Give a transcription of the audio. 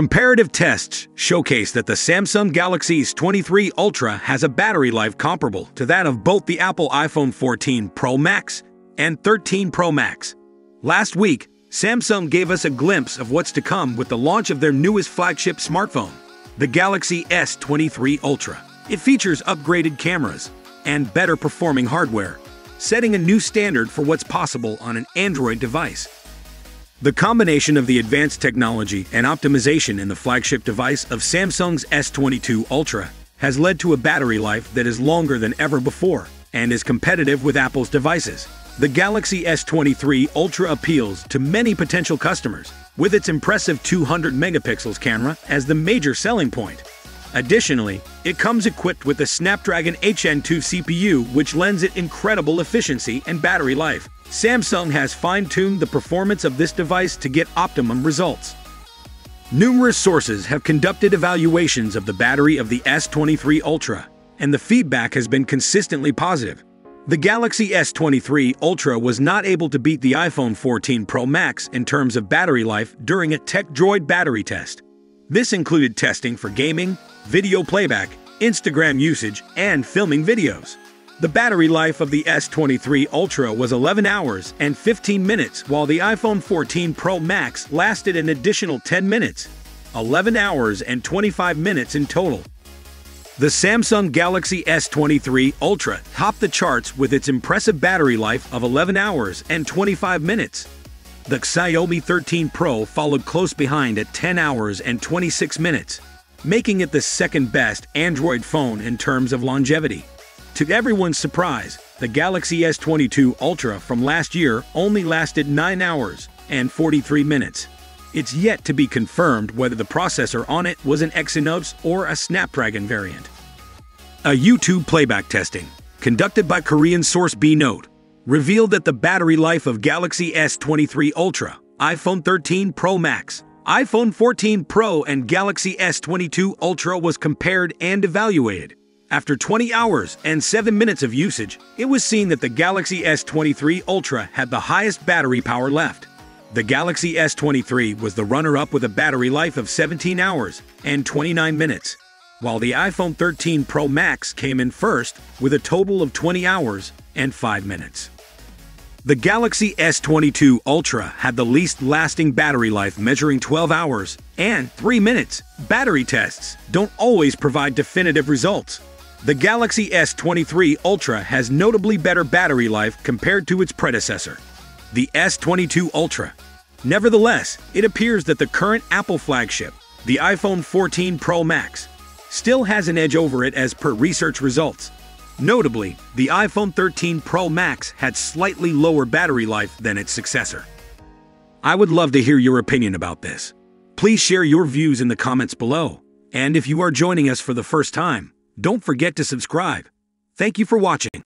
Comparative tests showcase that the Samsung Galaxy S23 Ultra has a battery life comparable to that of both the Apple iPhone 14 Pro Max and 13 Pro Max. Last week, Samsung gave us a glimpse of what's to come with the launch of their newest flagship smartphone, the Galaxy S23 Ultra. It features upgraded cameras and better performing hardware, setting a new standard for what's possible on an Android device. The combination of the advanced technology and optimization in the flagship device of Samsung's S22 Ultra has led to a battery life that is longer than ever before and is competitive with Apple's devices. The Galaxy S23 Ultra appeals to many potential customers, with its impressive 200-megapixel camera as the major selling point. Additionally, it comes equipped with a Snapdragon 8 Gen 2 CPU, which lends it incredible efficiency and battery life. Samsung has fine-tuned the performance of this device to get optimum results. Numerous sources have conducted evaluations of the battery of the S23 Ultra, and the feedback has been consistently positive. The Galaxy S23 Ultra was not able to beat the iPhone 14 Pro Max in terms of battery life during a TechDroid battery test. This included testing for gaming, video playback, Instagram usage, and filming videos. The battery life of the S23 Ultra was 11 hours and 15 minutes, while the iPhone 14 Pro Max lasted an additional 10 minutes, 11 hours and 25 minutes in total. The Samsung Galaxy S23 Ultra topped the charts with its impressive battery life of 11 hours and 25 minutes. The Xiaomi 13 Pro followed close behind at 10 hours and 26 minutes, making it the second-best Android phone in terms of longevity. To everyone's surprise, the Galaxy S22 Ultra from last year only lasted 9 hours and 43 minutes. It's yet to be confirmed whether the processor on it was an Exynos or a Snapdragon variant. A YouTube playback testing, conducted by Korean source B Note, revealed that the battery life of Galaxy S23 Ultra, iPhone 13 Pro Max, iPhone 14 Pro and Galaxy S22 Ultra was compared and evaluated. After 20 hours and 7 minutes of usage, it was seen that the Galaxy S23 Ultra had the highest battery power left. The Galaxy S23 was the runner-up with a battery life of 17 hours and 29 minutes, while the iPhone 13 Pro Max came in first with a total of 20 hours and 5 minutes. The Galaxy S22 Ultra had the least lasting battery life, measuring 12 hours and 3 minutes. Battery tests don't always provide definitive results. The Galaxy S23 Ultra has notably better battery life compared to its predecessor, the S22 Ultra. Nevertheless, it appears that the current Apple flagship, the iPhone 14 Pro Max, still has an edge over it as per research results. Notably, the iPhone 13 Pro Max had slightly lower battery life than its successor. I would love to hear your opinion about this. Please share your views in the comments below. And if you are joining us for the first time, don't forget to subscribe. Thank you for watching.